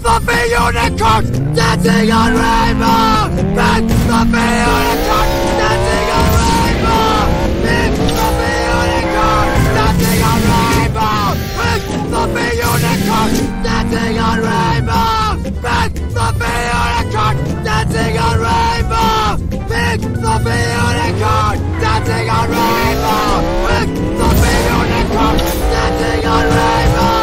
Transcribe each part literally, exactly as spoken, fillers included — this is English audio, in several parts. Fluffy unicorns dancing on rainbows! Big fluffy unicorns dancing on rainbows! Big fluffy unicorns dancing on rainbows! Big fluffy unicorns dancing on rainbows! Big fluffy unicorns dancing on rainbows! Big fluffy unicorns dancing on rainbows! Big fluffy unicorns dancing on rainbows! Big fluffy unicorns dancing on rainbows.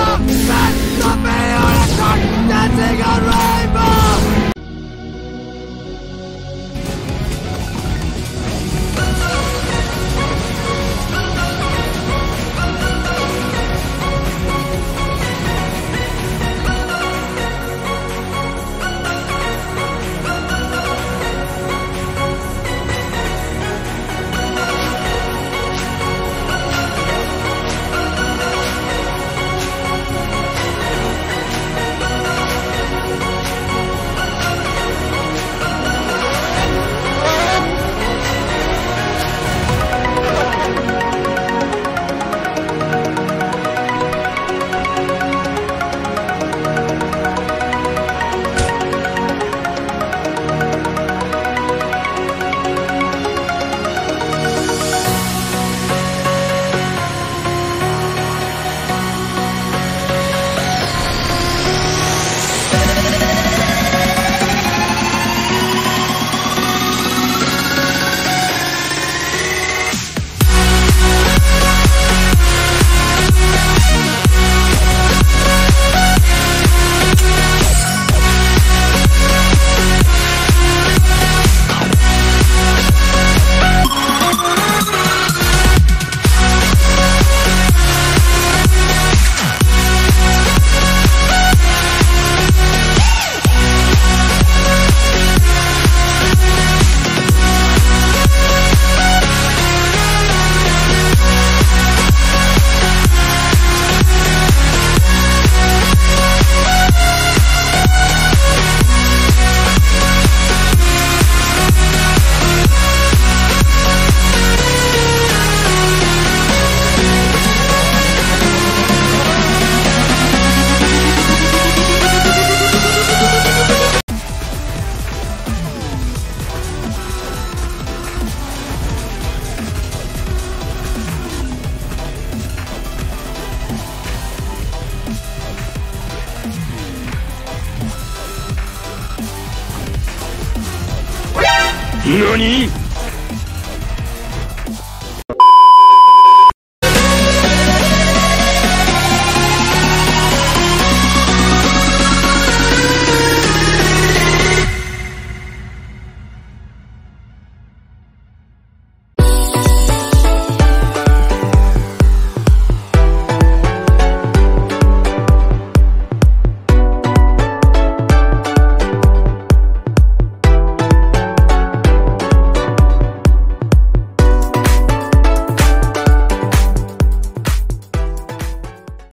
何？